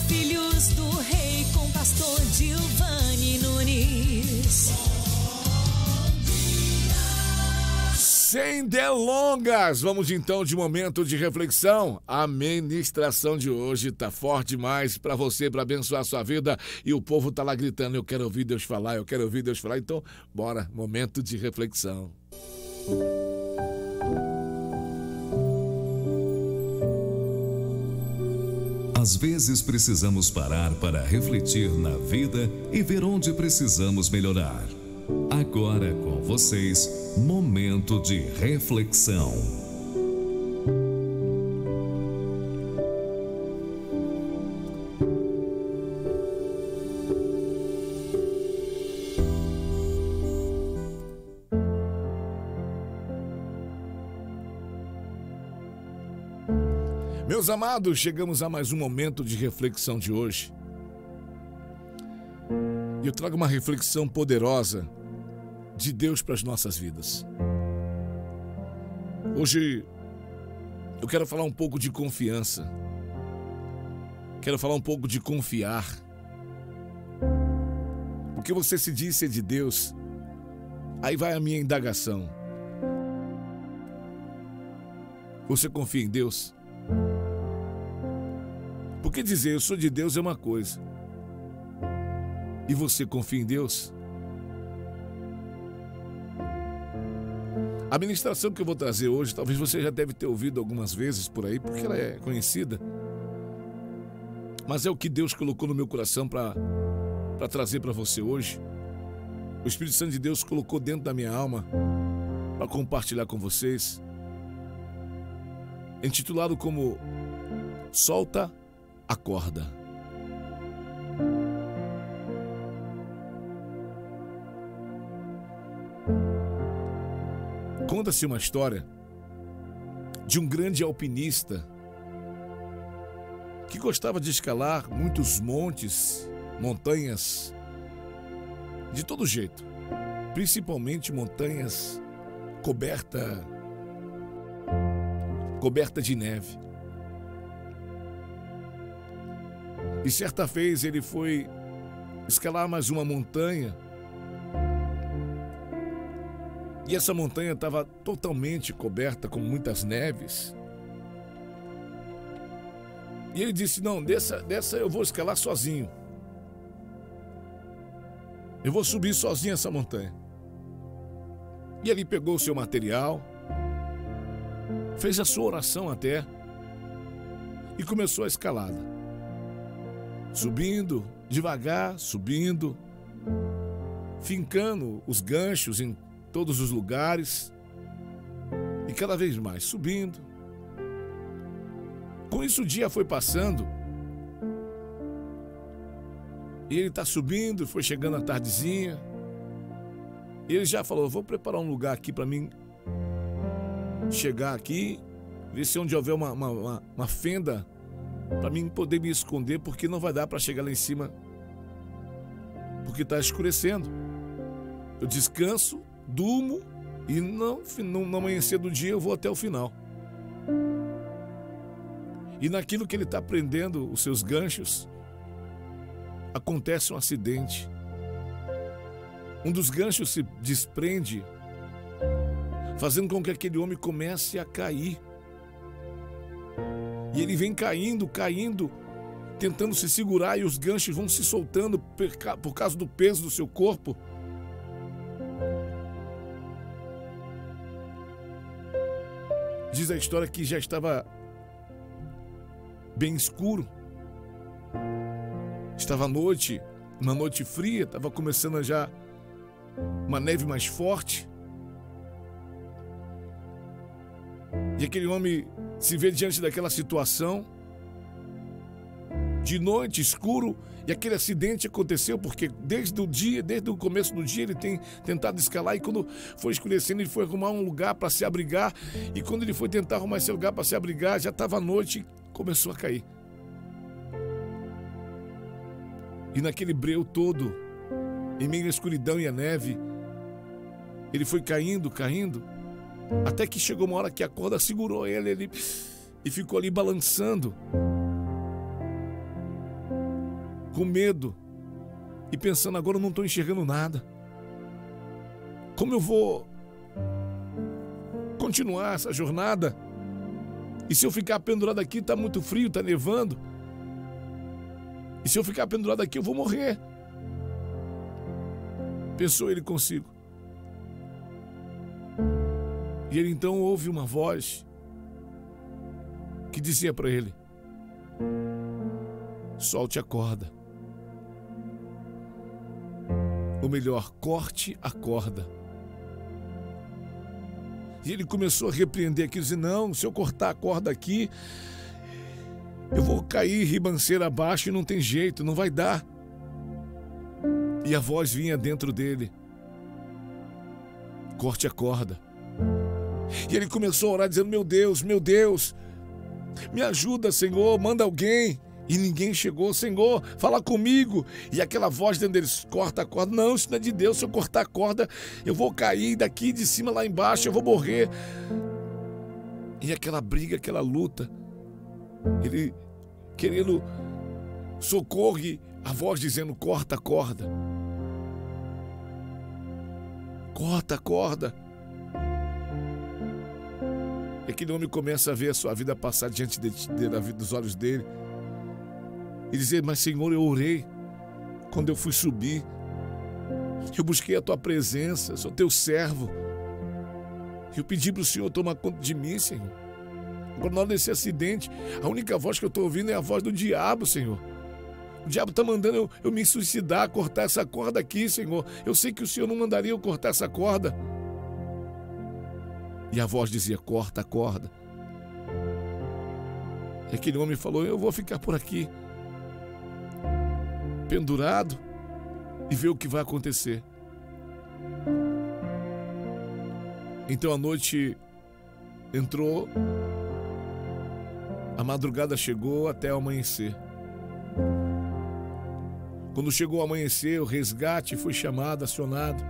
Filhos do Rei com Pastor Dilvani Nunes. Sem delongas, vamos então de momento de reflexão. A ministração de hoje tá forte demais para você, para abençoar a sua vida. E o povo tá lá gritando, eu quero ouvir Deus falar, eu quero ouvir Deus falar. Então, bora, momento de reflexão. Às vezes precisamos parar para refletir na vida e ver onde precisamos melhorar. Agora com vocês, momento de reflexão. Meus amados, chegamos a mais um momento de reflexão de hoje. E eu trago uma reflexão poderosa de Deus para as nossas vidas. Hoje eu quero falar um pouco de confiança. Quero falar um pouco de confiar. O que você se diz é de Deus. Aí vai a minha indagação. Você confia em Deus? Porque dizer eu sou de Deus é uma coisa. E você confia em Deus? A ministração que eu vou trazer hoje, talvez você já deve ter ouvido algumas vezes por aí, porque ela é conhecida. Mas é o que Deus colocou no meu coração para trazer para você hoje. O Espírito Santo de Deus colocou dentro da minha alma para compartilhar com vocês. Intitulado como Solta a Corda. Conta-se uma história de um grande alpinista que gostava de escalar muitos montes, montanhas, de todo jeito, principalmente montanhas coberta de neve. E certa vez ele foi escalar mais uma montanha. E essa montanha estava totalmente coberta com muitas neves. E ele disse, não, dessa eu vou escalar sozinho. Eu vou subir sozinho essa montanha. E ele pegou o seu material, fez a sua oração até e começou a escalada. Subindo, devagar, subindo, fincando os ganchos em todos os lugares e cada vez mais subindo. Com isso o dia foi passando e ele está subindo, foi chegando à tardezinha e ele já falou, vou preparar um lugar aqui para mim chegar aqui, ver se onde houver uma fenda para mim poder me esconder, porque não vai dar para chegar lá em cima, porque está escurecendo. Eu descanso, durmo e no amanhecer do dia eu vou até o final. E naquilo que ele está prendendo os seus ganchos, acontece um acidente. Um dos ganchos se desprende, fazendo com que aquele homem comece a cair. E ele vem caindo, tentando se segurar, e os ganchos vão se soltando por causa do peso do seu corpo. Diz a história que já estava bem escuro. Estava noite, uma noite fria, estava começando já uma neve mais forte. E aquele homem se vê diante daquela situação, de noite, escuro, e aquele acidente aconteceu porque desde o começo do dia ele tem tentado escalar, e quando foi escurecendo ele foi arrumar um lugar para se abrigar, e quando ele foi tentar arrumar esse lugar para se abrigar, já estava noite e começou a cair. E naquele breu todo, em meio à escuridão e à neve, ele foi caindo, até que chegou uma hora que a corda segurou ele e ficou ali balançando. com medo e pensando, agora eu não estou enxergando nada. Como eu vou continuar essa jornada? E se eu ficar pendurado aqui, está muito frio, está nevando. E se eu ficar pendurado aqui, eu vou morrer. Pensou ele consigo. E ele então ouve uma voz que dizia para ele: solte a corda. Ou melhor, corte a corda. E ele começou a repreender aqui, dizendo: não, se eu cortar a corda aqui, eu vou cair ribanceira abaixo e não tem jeito, não vai dar. E a voz vinha dentro dele: corte a corda. E ele começou a orar dizendo: meu Deus, me ajuda, Senhor, manda alguém. E ninguém chegou. Senhor, fala comigo. E aquela voz dentro deles: corta a corda. Não, isso não é de Deus, se eu cortar a corda eu vou cair daqui de cima lá embaixo, eu vou morrer. E aquela briga, aquela luta, ele querendo socorro e a voz dizendo: corta a corda, corta a corda. E aquele homem começa a ver a sua vida passar diante dos olhos dele e dizer: mas Senhor, eu orei quando eu fui subir, eu busquei a tua presença, sou teu servo, eu pedi para o Senhor tomar conta de mim, Senhor. Agora, na hora desse acidente, a única voz que eu estou ouvindo é a voz do diabo, Senhor. O diabo está mandando eu me suicidar, cortar essa corda aqui, Senhor. Eu sei que o Senhor não mandaria eu cortar essa corda. E a voz dizia: corta a corda. E aquele homem falou: eu vou ficar por aqui pendurado e ver o que vai acontecer. Então a noite entrou, a madrugada chegou até o amanhecer. Quando chegou o amanhecer, o resgate foi chamado, acionado.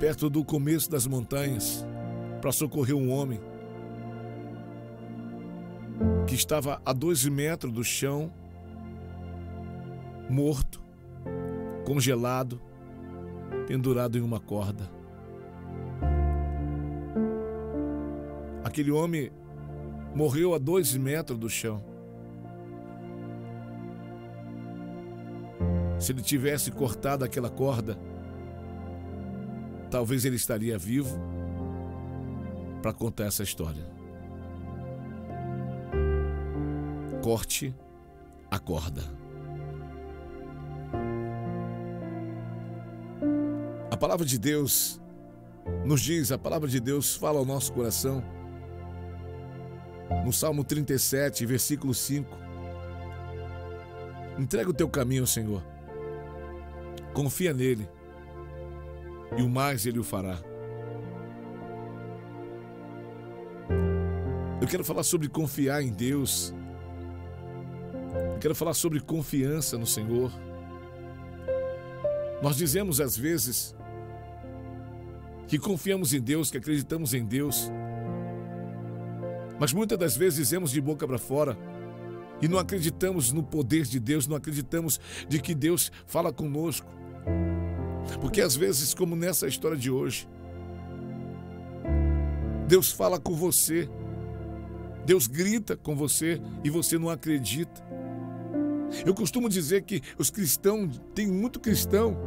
Perto do começo das montanhas, para socorrer um homem que estava a 12 metros do chão, morto, congelado, pendurado em uma corda. Aquele homem morreu a 12 metros do chão. Se ele tivesse cortado aquela corda, talvez ele estaria vivo para contar essa história. Corte a corda. A palavra de Deus nos diz, a palavra de Deus fala ao nosso coração. No Salmo 37, versículo 5. Entrega o teu caminho ao Senhor. Confia nele. E o mais ele o fará. Eu quero falar sobre confiar em Deus. Quero falar sobre confiança no Senhor. Nós dizemos às vezes que confiamos em Deus, que acreditamos em Deus, mas muitas das vezes dizemos de boca para fora e não acreditamos no poder de Deus, não acreditamos de que Deus fala conosco. Porque às vezes, como nessa história de hoje, Deus fala com você, Deus grita com você e você não acredita. Eu costumo dizer que os cristãos, tem muito cristão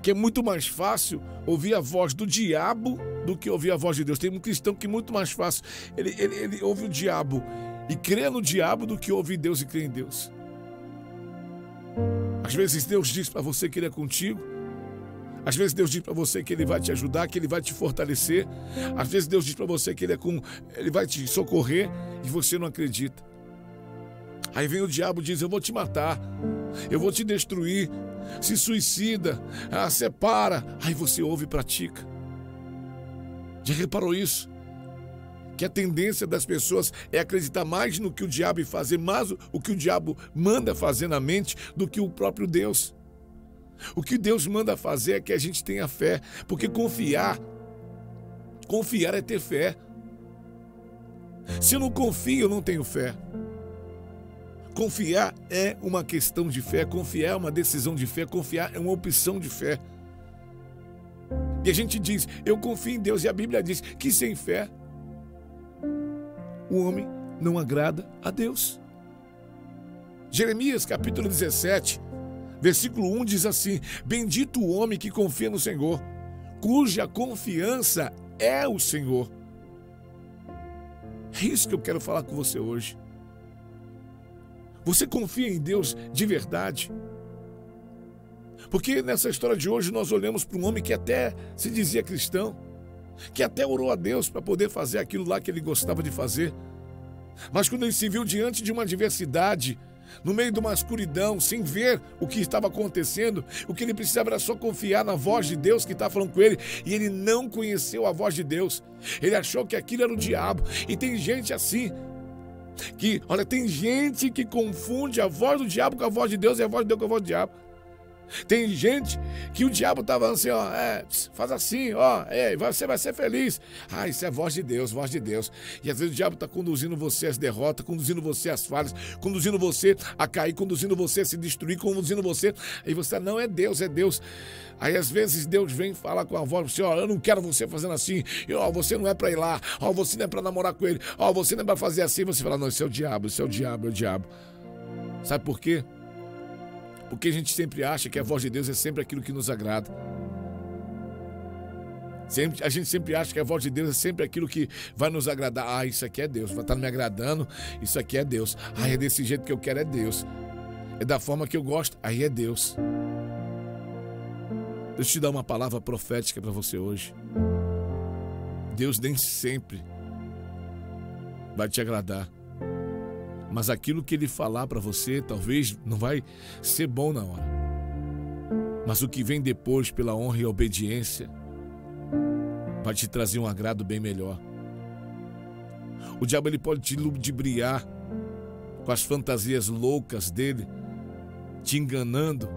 que é muito mais fácil ouvir a voz do diabo do que ouvir a voz de Deus. Tem um cristão que é muito mais fácil, ele ouve o diabo e crê no diabo do que ouvir Deus e crê em Deus. Às vezes Deus diz para você que ele é contigo, às vezes Deus diz para você que ele vai te ajudar, que ele vai te fortalecer, às vezes Deus diz para você que ele vai te socorrer e você não acredita. Aí vem o diabo e diz: eu vou te matar, eu vou te destruir, se suicida, separa. Aí você ouve e pratica. Já reparou isso? Que a tendência das pessoas é acreditar mais no que o diabo e fazer mais o que o diabo manda fazer na mente do que o próprio Deus. O que Deus manda fazer é que a gente tenha fé, porque confiar é ter fé. Se eu não confio, eu não tenho fé. Confiar é uma questão de fé, confiar é uma decisão de fé, confiar é uma opção de fé. E a gente diz, eu confio em Deus, e a Bíblia diz que sem fé o homem não agrada a Deus. Jeremias capítulo 17, versículo 1 diz assim: bendito o homem que confia no Senhor, cuja confiança é o Senhor. É isso que eu quero falar com você hoje. Você confia em Deus de verdade? Porque nessa história de hoje nós olhamos para um homem que até se dizia cristão, que até orou a Deus para poder fazer aquilo lá que ele gostava de fazer. Mas quando ele se viu diante de uma adversidade, no meio de uma escuridão, sem ver o que estava acontecendo, o que ele precisava era só confiar na voz de Deus que estava falando com ele, e ele não conheceu a voz de Deus. Ele achou que aquilo era o diabo. E tem gente assim, que, olha, tem gente que confunde a voz do diabo com a voz de Deus e a voz de Deus com a voz do diabo. Tem gente que o diabo estava assim, ó, faz assim, ó, você vai ser feliz. Ah, isso é voz de Deus, voz de Deus. E às vezes o diabo está conduzindo você às derrotas, conduzindo você às falhas, conduzindo você a cair, conduzindo você a se destruir, conduzindo você. E você não é Deus, é Deus. Aí às vezes Deus vem falar com a voz, ó, eu não quero você fazendo assim, ó, você não é para ir lá, ó, você não é para namorar com ele, ó, você não é para fazer assim. Você fala, não, isso é o diabo, isso é o diabo, é o diabo. Sabe por quê? Porque a gente sempre acha que a voz de Deus é sempre aquilo que nos agrada. A gente sempre acha que a voz de Deus é sempre aquilo que vai nos agradar. Ah, isso aqui é Deus, vai estar me agradando, isso aqui é Deus. Ah, é desse jeito que eu quero, é Deus. É da forma que eu gosto, aí é Deus. Deixa eu te dar uma palavra profética para você hoje. Deus nem sempre vai te agradar. Mas aquilo que ele falar para você, talvez não vai ser bom na hora. Mas o que vem depois, pela honra e obediência, vai te trazer um agrado bem melhor. O diabo, ele pode te ludibriar com as fantasias loucas dele, te enganando,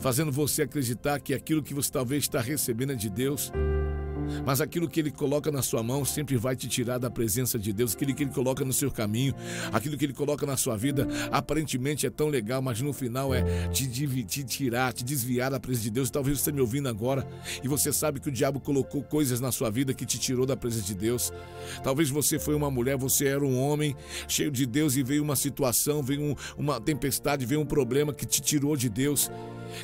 fazendo você acreditar que aquilo que você talvez está recebendo é de Deus. Mas aquilo que ele coloca na sua mão sempre vai te tirar da presença de Deus. Aquilo que ele coloca no seu caminho, aquilo que ele coloca na sua vida, aparentemente é tão legal, mas no final é te tirar, te desviar da presença de Deus. Talvez você esteja me ouvindo agora e você sabe que o diabo colocou coisas na sua vida que te tirou da presença de Deus. Talvez você foi uma mulher, você era um homem cheio de Deus e veio uma situação, veio uma tempestade, veio um problema que te tirou de Deus,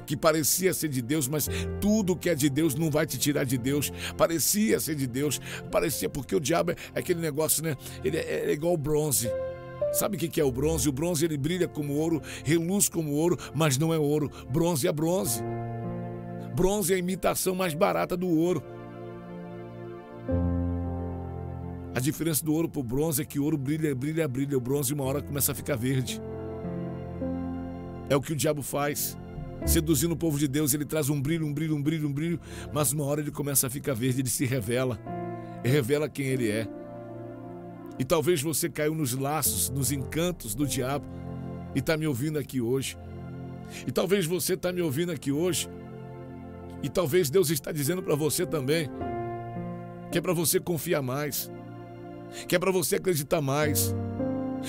que parecia ser de Deus, mas tudo que é de Deus não vai te tirar de Deus. Parecia ser de Deus, parecia, porque o diabo é aquele negócio, né? Ele é igual bronze. Sabe o que é o bronze? O bronze, ele brilha como ouro, reluz como ouro, mas não é ouro. Bronze é bronze. Bronze é a imitação mais barata do ouro. A diferença do ouro para o bronze é que o ouro brilha, brilha, brilha. O bronze uma hora começa a ficar verde. É o que o diabo faz. Seduzindo o povo de Deus, ele traz um brilho, um brilho, um brilho, um brilho, mas uma hora ele começa a ficar verde, ele se revela, revela quem ele é. E talvez você caiu nos laços, nos encantos do diabo e está me ouvindo aqui hoje. E talvez você está me ouvindo aqui hoje e talvez Deus está dizendo para você também que é para você confiar mais, que é para você acreditar mais,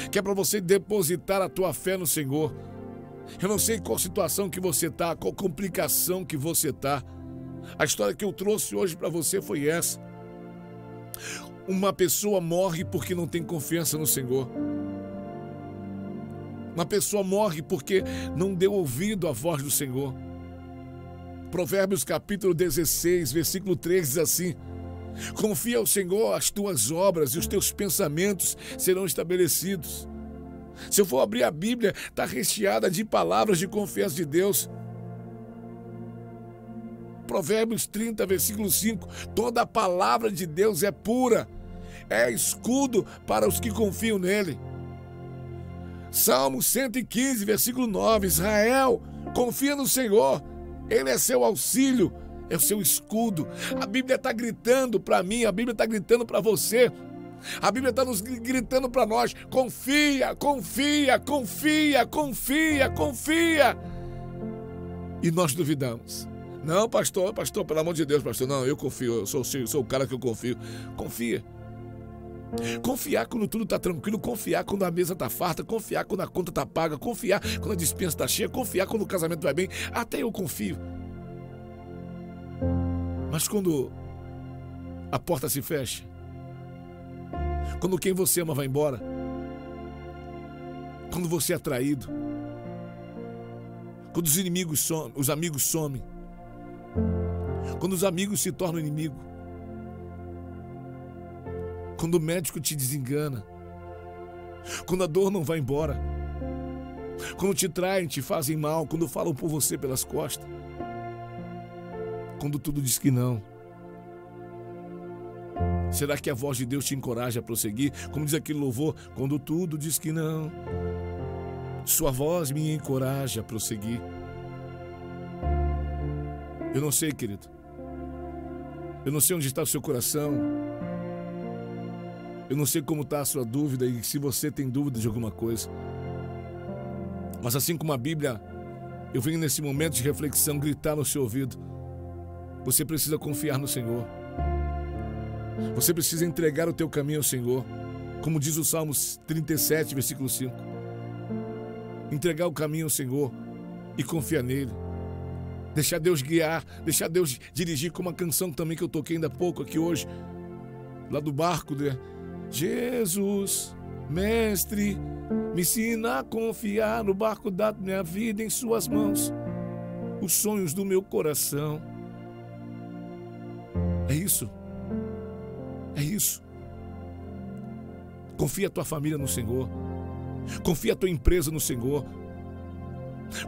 que é para você depositar a tua fé no Senhor. Eu não sei qual situação que você está, qual complicação que você está. A história que eu trouxe hoje para você foi essa. Uma pessoa morre porque não tem confiança no Senhor. Uma pessoa morre porque não deu ouvido à voz do Senhor. Provérbios capítulo 16, versículo 3 diz assim: confia ao Senhor as tuas obras e os teus pensamentos serão estabelecidos. Se eu for abrir a Bíblia, está recheada de palavras de confiança de Deus. Provérbios 30, versículo 5. Toda a palavra de Deus é pura, é escudo para os que confiam nele. Salmo 115, versículo 9. Israel, confia no Senhor, ele é seu auxílio, é o seu escudo. A Bíblia está gritando para mim, a Bíblia está gritando para você. A Bíblia está nos gritando para nós: confia, confia, confia, confia, confia. E nós duvidamos. Não, pastor, pastor, pelo amor de Deus, pastor, não, eu confio, eu sou o cara que eu confio. Confia. Confiar quando tudo está tranquilo, confiar quando a mesa está farta, confiar quando a conta está paga, confiar quando a despensa está cheia, confiar quando o casamento vai bem. Até eu confio. Mas quando a porta se fecha, quando quem você ama vai embora, quando você é traído, quando os inimigos somem, os amigos somem, quando os amigos se tornam inimigo, quando o médico te desengana, quando a dor não vai embora, quando te traem, te fazem mal, quando falam por você pelas costas, quando tudo diz que não. Será que a voz de Deus te encoraja a prosseguir? Como diz aquele louvor, quando tudo diz que não, sua voz me encoraja a prosseguir. Eu não sei, querido. Eu não sei onde está o seu coração. Eu não sei como está a sua dúvida e se você tem dúvida de alguma coisa. Mas assim como a Bíblia, eu venho nesse momento de reflexão gritar no seu ouvido. Você precisa confiar no Senhor. Você precisa entregar o teu caminho ao Senhor, como diz o Salmo 37, versículo 5. Entregar o caminho ao Senhor e confiar nele. Deixar Deus guiar, deixar Deus dirigir, como a canção também que eu toquei ainda há pouco aqui hoje, lá do barco, né? Jesus, mestre, me ensina a confiar no barco da minha vida, em suas mãos, os sonhos do meu coração. É isso. É isso. Confia a tua família no Senhor. Confia a tua empresa no Senhor.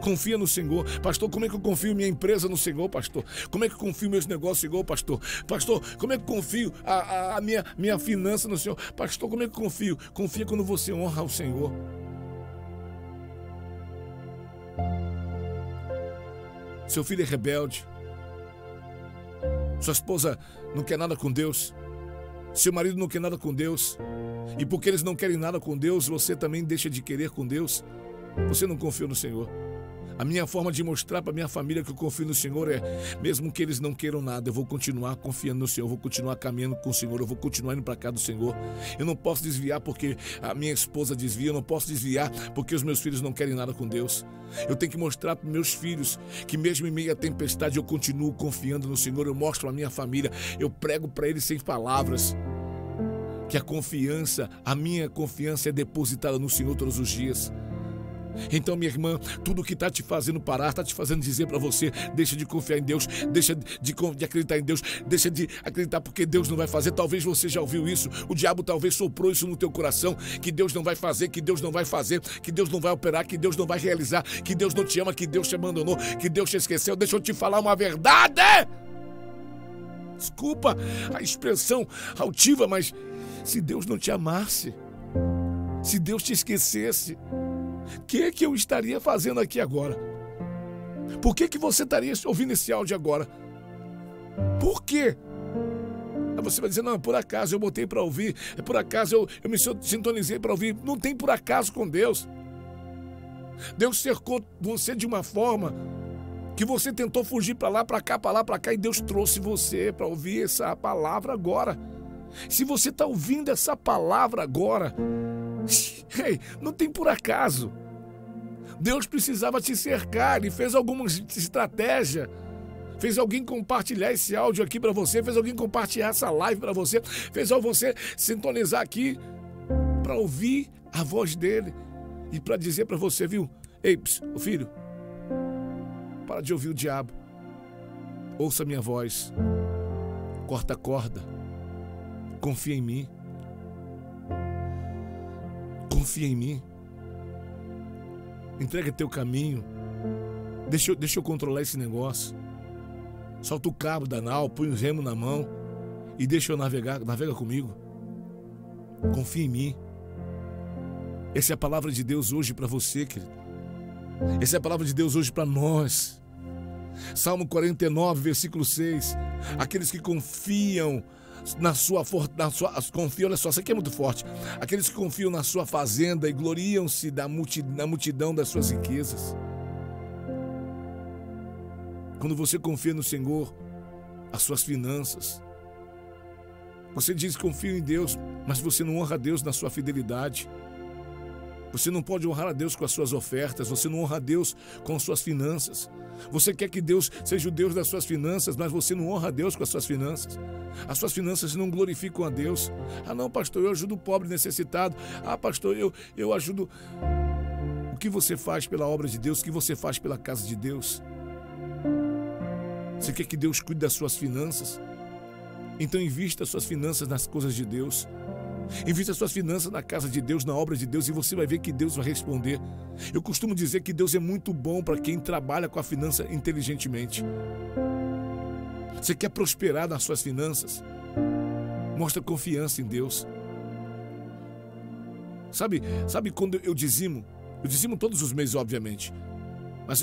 Confia no Senhor. Pastor, como é que eu confio minha empresa no Senhor, pastor? Como é que eu confio meus negócios no Senhor, pastor? Pastor, como é que eu confio a minha finança no Senhor? Pastor, como é que eu confio? Confia quando você honra o Senhor. Seu filho é rebelde. Sua esposa não quer nada com Deus. Seu marido não quer nada com Deus. E porque eles não querem nada com Deus, você também deixa de querer com Deus. Você não confia no Senhor. A minha forma de mostrar para minha família que eu confio no Senhor é, mesmo que eles não queiram nada, eu vou continuar confiando no Senhor, eu vou continuar caminhando com o Senhor, eu vou continuar indo para cá do Senhor. Eu não posso desviar porque a minha esposa desvia, eu não posso desviar porque os meus filhos não querem nada com Deus. Eu tenho que mostrar para meus filhos que mesmo em meio à tempestade eu continuo confiando no Senhor, eu mostro a minha família, eu prego para eles sem palavras. Que a confiança, a minha confiança é depositada no Senhor todos os dias. Então, minha irmã, tudo que está te fazendo parar, está te fazendo dizer para você, deixa de confiar em Deus, deixa de acreditar em Deus, deixa de acreditar porque Deus não vai fazer. Talvez você já ouviu isso, o diabo talvez soprou isso no teu coração, que Deus não vai fazer, que Deus não vai fazer, que Deus não vai operar, que Deus não vai realizar, que Deus não te ama, que Deus te abandonou, que Deus te esqueceu. Deixa eu te falar uma verdade. Desculpa a expressão altiva, mas se Deus não te amasse, se Deus te esquecesse, o que eu estaria fazendo aqui agora? Por que você estaria ouvindo esse áudio agora? Por quê? Aí você vai dizer, não, por acaso eu botei para ouvir, é por acaso eu me sintonizei para ouvir. Não tem por acaso com Deus. Deus cercou você de uma forma que você tentou fugir para lá, para cá, para lá, para cá, e Deus trouxe você para ouvir essa palavra agora. Se você está ouvindo essa palavra agora, ei, não tem por acaso. Deus precisava te cercar, ele fez alguma estratégia, fez alguém compartilhar esse áudio aqui para você, fez alguém compartilhar essa live para você, fez você sintonizar aqui para ouvir a voz dele e para dizer para você, viu? Ei, filho, para de ouvir o diabo, ouça a minha voz, corta a corda, confia em mim. Confia em mim. Entrega teu caminho. Deixa eu controlar esse negócio. Solta o cabo da nau, põe o remo na mão e deixa eu navegar. Navega comigo. Confia em mim. Essa é a palavra de Deus hoje para você, querido. Essa é a palavra de Deus hoje para nós. Salmo 49, versículo 6. Aqueles que confiam confiam, olha só, isso aqui é muito forte. Aqueles que confiam na sua fazenda e gloriam-se na multidão das suas riquezas. Quando você confia no Senhor, as suas finanças, Você diz que confia em Deus, mas você não honra a Deus na sua fidelidade. Você não pode honrar a Deus com as suas ofertas, você não honra a Deus com as suas finanças. Você quer que Deus seja o Deus das suas finanças, mas você não honra a Deus com as suas finanças. As suas finanças não glorificam a Deus. Ah, não, pastor, eu ajudo o pobre necessitado. Ah, pastor, eu ajudo... O que você faz pela obra de Deus? O que você faz pela casa de Deus? Você quer que Deus cuide das suas finanças? Então invista suas finanças nas coisas de Deus. Invista suas finanças na casa de Deus, na obra de Deus, e você vai ver que Deus vai responder. Eu costumo dizer que Deus é muito bom para quem trabalha com a finança inteligentemente. Você quer prosperar nas suas finanças? Mostra confiança em Deus. Sabe quando eu dizimo? Eu dizimo todos os meses, obviamente. Mas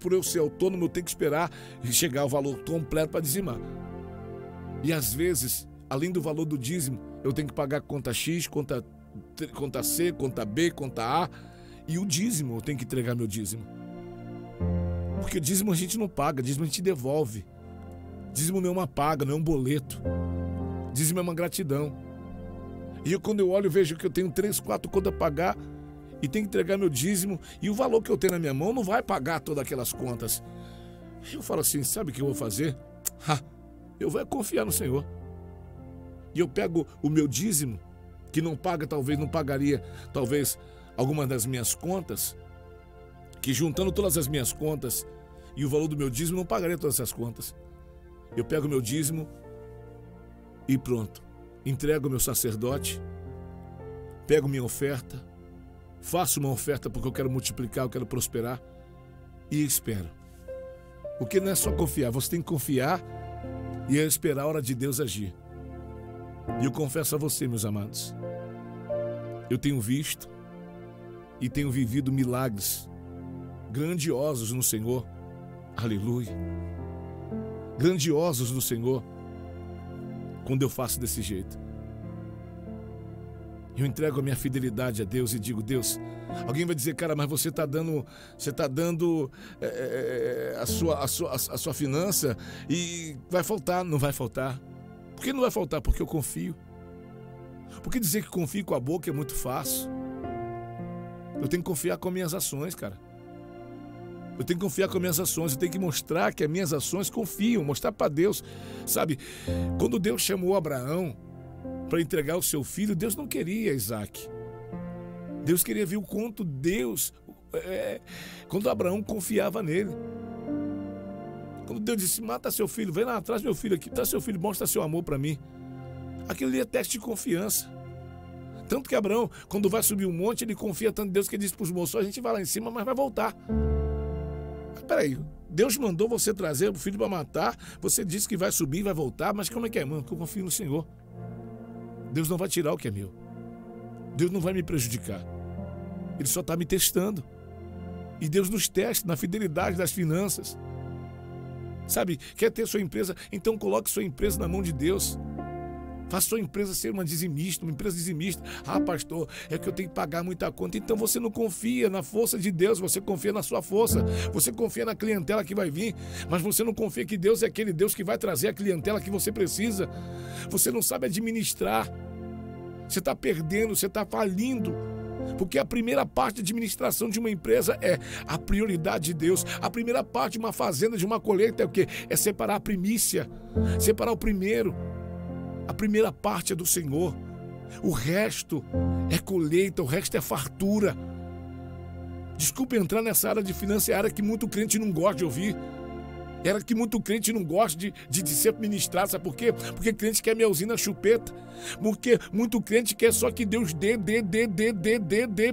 por eu ser autônomo, eu tenho que esperar chegar ao valor completo para dizimar. E às vezes, além do valor do dízimo, eu tenho que pagar conta X, conta C, conta B, conta A. E o dízimo, eu tenho que entregar meu dízimo. Porque dízimo a gente não paga, dízimo a gente devolve. Dízimo não é uma paga, não é um boleto. Dízimo é uma gratidão. E eu, quando eu olho, eu vejo que eu tenho 3, 4 contas a pagar e tenho que entregar meu dízimo. E o valor que eu tenho na minha mão não vai pagar todas aquelas contas. Eu falo assim, sabe o que eu vou fazer? Eu vou confiar no Senhor. E eu pego o meu dízimo, que não paga, talvez não pagaria, talvez algumas das minhas contas, que juntando todas as minhas contas e o valor do meu dízimo, não pagaria todas essas contas. Eu pego o meu dízimo e pronto, entrego o meu sacerdote, pego minha oferta, faço uma oferta porque eu quero multiplicar, eu quero prosperar e espero. Porque não é só confiar, você tem que confiar e esperar a hora de Deus agir. E eu confesso a você, meus amados, eu tenho visto e tenho vivido milagres grandiosos no Senhor. Aleluia! Grandiosos no Senhor quando eu faço desse jeito. Eu entrego a minha fidelidade a Deus e digo, Deus, alguém vai dizer, cara, mas você está dando, a sua finança e vai faltar. Não vai faltar. Por que não vai faltar? Porque eu confio. Porque dizer que confio com a boca é muito fácil. Eu tenho que confiar com as minhas ações, cara. Eu tenho que confiar com as minhas ações. Eu tenho que mostrar que as minhas ações confiam. Mostrar para Deus. Sabe, quando Deus chamou Abraão para entregar o seu filho, Deus não queria Isaac. Deus queria ver o quanto Deus... quando Abraão confiava nele. Quando Deus disse, mata seu filho, vem lá, traz meu filho aqui, traz seu filho, mostra seu amor para mim. Aquilo ali é teste de confiança. Tanto que Abraão, quando vai subir um monte, ele confia tanto em Deus que ele diz para os moços, a gente vai lá em cima, mas vai voltar. Mas peraí, Deus mandou você trazer o filho para matar, você disse que vai subir, vai voltar, mas como é que é, mano? Porque eu confio no Senhor. Deus não vai tirar o que é meu. Deus não vai me prejudicar. Ele só está me testando. E Deus nos testa na fidelidade das finanças. Sabe, quer ter sua empresa? Então coloque sua empresa na mão de Deus. Faça sua empresa ser uma empresa dizimista. Ah, pastor, é que eu tenho que pagar muita conta. Então você não confia na força de Deus, você confia na sua força. Você confia na clientela que vai vir, mas você não confia que Deus é aquele Deus que vai trazer a clientela que você precisa. Você não sabe administrar. Você está perdendo, você está falindo. Porque a primeira parte de administração de uma empresa é a prioridade de Deus. A primeira parte de uma fazenda, de uma colheita é o quê? É separar a primícia, separar o primeiro. A primeira parte é do Senhor. O resto é colheita, o resto é fartura. Desculpa entrar nessa área de finanças, é área que muito crente não gosta de ouvir. Era que muito crente não gosta de ser ministrado, sabe por quê? Porque crente quer melzinha na chupeta. Porque muito crente quer só que Deus dê,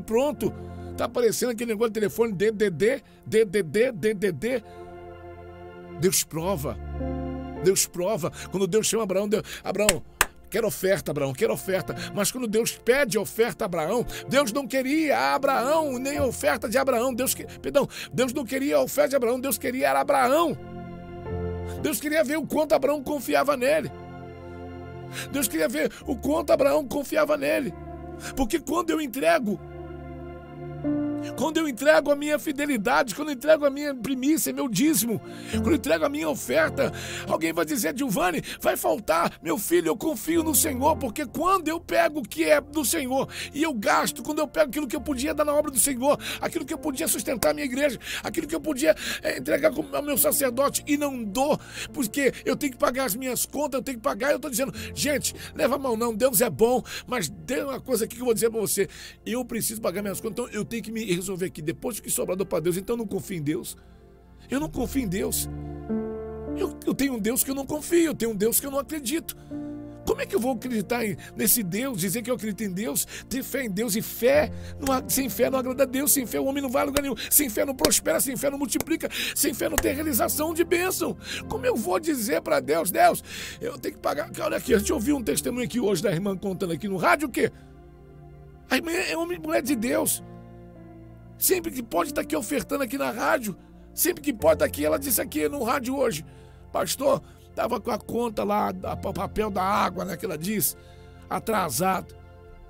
pronto. Tá aparecendo aquele negócio de telefone, dê. Deus prova. Deus prova. Quando Deus chama Abraão, Abraão, quero oferta, Abraão, quero oferta. Mas quando Deus pede oferta a Abraão, Deus não queria Abraão, nem a oferta de Abraão. Deus não queria a oferta de Abraão, Deus queria era Abraão. Deus queria ver o quanto Abraão confiava nele. Deus queria ver o quanto Abraão confiava nele. Porque quando eu entrego Quando eu entrego a minha fidelidade, quando eu entrego a minha primícia, meu dízimo, quando eu entrego a minha oferta, alguém vai dizer: Dilvani, vai faltar. Meu filho, eu confio no Senhor, porque quando eu pego o que é do Senhor e eu gasto, quando eu pego aquilo que eu podia dar na obra do Senhor, aquilo que eu podia sustentar a minha igreja, aquilo que eu podia entregar ao meu sacerdote e não dou, porque eu tenho que pagar as minhas contas, eu tenho que pagar, eu estou dizendo, gente, leva a mão não, Deus é bom, mas tem uma coisa aqui que eu vou dizer para você, eu preciso pagar minhas contas, então eu tenho que me resolver aqui, depois que sobrar dou para Deus, então eu não confio em Deus, eu não confio em Deus, eu tenho um Deus que eu não confio, eu tenho um Deus que eu não acredito. Como é que eu vou acreditar nesse Deus, dizer que eu acredito em Deus, ter fé em Deus? E fé, sem fé não agrada a Deus, sem fé o homem não vai a lugar nenhum, sem fé não prospera, sem fé não multiplica, sem fé não tem realização de bênção. Como eu vou dizer para Deus, Deus, eu tenho que pagar? Olha aqui, a gente ouviu um testemunho aqui hoje da irmã contando aqui no rádio que a irmã é homem e mulher de Deus, sempre que pode estar aqui ofertando aqui na rádio, sempre que pode estar aqui, ela disse aqui no rádio hoje, pastor, estava com a conta lá, o papel da água, né, que ela disse, atrasado.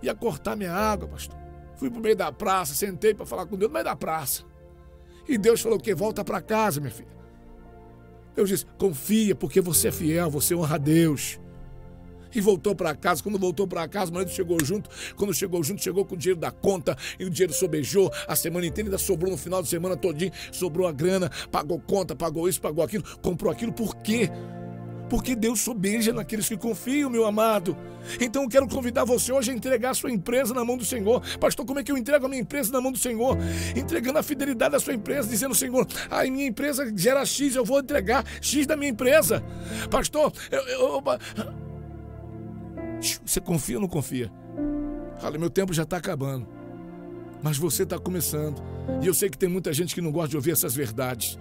Ia cortar minha água, pastor. Fui pro meio da praça, sentei para falar com Deus no meio da praça. E Deus falou o quê? Volta para casa, minha filha. Deus disse, confia, porque você é fiel, você honra a Deus. E voltou para casa, quando voltou para casa, o marido chegou junto, quando chegou junto, chegou com o dinheiro da conta, e o dinheiro sobejou a semana inteira, ainda sobrou no final de semana todinho, sobrou a grana, pagou conta, pagou isso, pagou aquilo, comprou aquilo, por quê? Porque Deus sobeja naqueles que confiam, meu amado. Então eu quero convidar você hoje a entregar a sua empresa na mão do Senhor. Pastor, como é que eu entrego a minha empresa na mão do Senhor? Entregando a fidelidade da sua empresa, dizendo, Senhor, a minha empresa gera X, eu vou entregar X da minha empresa. Pastor, você confia ou não confia? Olha, meu tempo já está acabando, mas você está começando. E eu sei que tem muita gente que não gosta de ouvir essas verdades,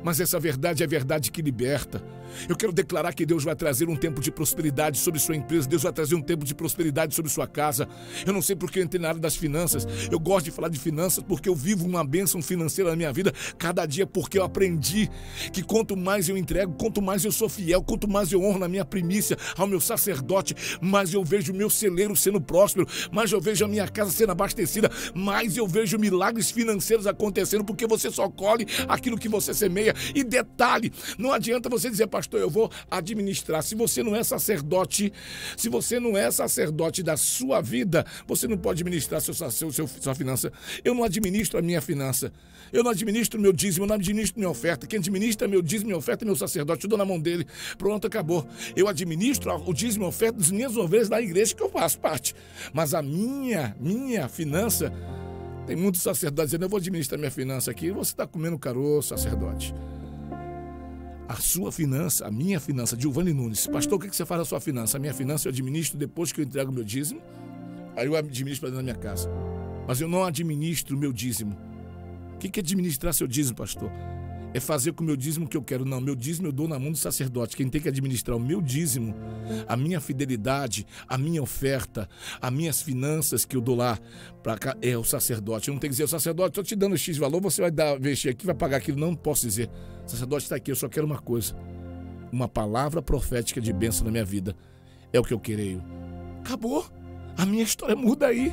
mas essa verdade é a verdade que liberta. Eu quero declarar que Deus vai trazer um tempo de prosperidade sobre sua empresa, Deus vai trazer um tempo de prosperidade sobre sua casa. Eu não sei porque eu entrei na área das finanças, eu gosto de falar de finanças porque eu vivo uma bênção financeira na minha vida cada dia, porque eu aprendi que quanto mais eu entrego, quanto mais eu sou fiel, quanto mais eu honro na minha primícia ao meu sacerdote, mais eu vejo o meu celeiro sendo próspero, mais eu vejo a minha casa sendo abastecida, mais eu vejo milagres financeiros acontecendo, porque você só colhe aquilo que você semeia. E detalhe, não adianta você dizer, pastor, eu vou administrar. Se você não é sacerdote, se você não é sacerdote da sua vida, você não pode administrar sua finança. Eu não administro a minha finança, eu não administro meu dízimo, eu não administro minha oferta. Quem administra meu dízimo e oferta é meu sacerdote, eu dou na mão dele, pronto, acabou. Eu administro o dízimo e oferta das minhas ovelhas da igreja que eu faço parte, mas a minha finança... Tem muitos sacerdotes dizendo, eu vou administrar minha finança aqui. Você está comendo caroço, sacerdote. A sua finança, a minha finança, Dilvani Nunes. Pastor, o que você faz da sua finança? A minha finança eu administro depois que eu entrego o meu dízimo. Aí eu administro para dentro da minha casa. Mas eu não administro o meu dízimo. O que é administrar seu dízimo, pastor? É fazer com o meu dízimo o que eu quero. Não, meu dízimo eu dou na mão do sacerdote. Quem tem que administrar o meu dízimo, a minha fidelidade, a minha oferta, as minhas finanças que eu dou lá para cá, é o sacerdote. Eu não tenho que dizer, o sacerdote, estou te dando X valor, você vai dar, vestir aqui, vai pagar aquilo. Não posso dizer, o sacerdote está aqui, eu só quero uma coisa, uma palavra profética de bênção na minha vida. É o que eu quereio. Acabou, a minha história muda aí.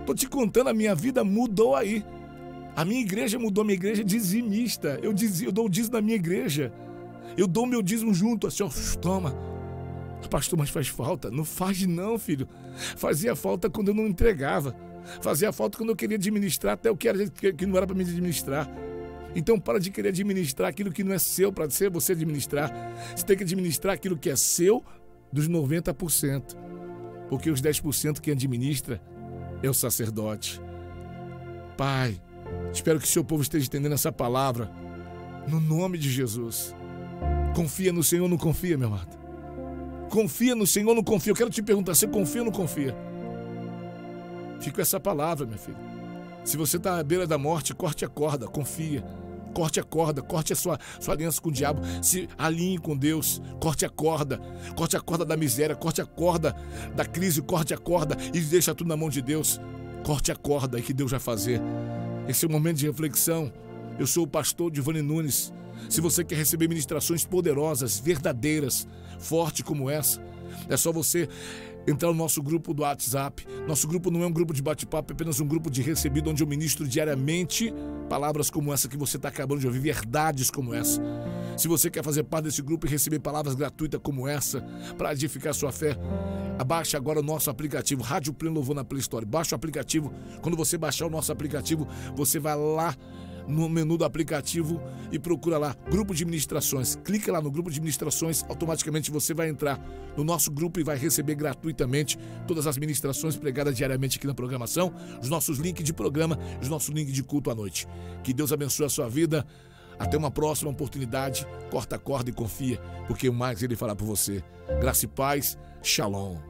Estou te contando, a minha vida mudou aí. A minha igreja mudou, a minha igreja é dizimista. Eu dou o dízimo na minha igreja. Eu dou o meu dízimo junto, assim, ó, toma. Pastor, mas faz falta? Não faz não, filho. Fazia falta quando eu não entregava. Fazia falta quando eu queria administrar até o que não era para me administrar. Então para de querer administrar aquilo que não é seu, para ser você administrar. Você tem que administrar aquilo que é seu dos 90%. Porque os 10% que administra é o sacerdote. Pai, espero que o seu povo esteja entendendo essa palavra. No nome de Jesus. Confia no Senhor ou não confia, meu amado? Confia no Senhor ou não confia? Eu quero te perguntar, você confia ou não confia? Fica com essa palavra, minha filha. Se você está à beira da morte, corte a corda, confia. Corte a corda, corte a sua aliança com o diabo, se alinhe com Deus, corte a corda da miséria, corte a corda da crise, corte a corda e deixa tudo na mão de Deus. Corte a corda e que Deus vai fazer. Esse é o momento de reflexão. Eu sou o pastor Dilvani Nunes. Se você quer receber ministrações poderosas, verdadeiras, fortes como essa, é só você entrar no nosso grupo do WhatsApp. Nosso grupo não é um grupo de bate-papo, é apenas um grupo de recebido, onde eu ministro diariamente palavras como essa que você está acabando de ouvir, verdades como essa. Se você quer fazer parte desse grupo e receber palavras gratuitas como essa para edificar sua fé, abaixe agora o nosso aplicativo Rádio Pleno Louvor na Play Store. Baixa o aplicativo. Quando você baixar o nosso aplicativo, você vai lá no menu do aplicativo e procura lá, grupo de ministrações. Clica lá no grupo de ministrações, automaticamente você vai entrar no nosso grupo e vai receber gratuitamente todas as ministrações pregadas diariamente aqui na programação, os nossos links de programa, os nossos links de culto à noite. Que Deus abençoe a sua vida. Até uma próxima oportunidade. Corta a corda e confia, porque o mais ele fará por você. Graça e paz. Shalom.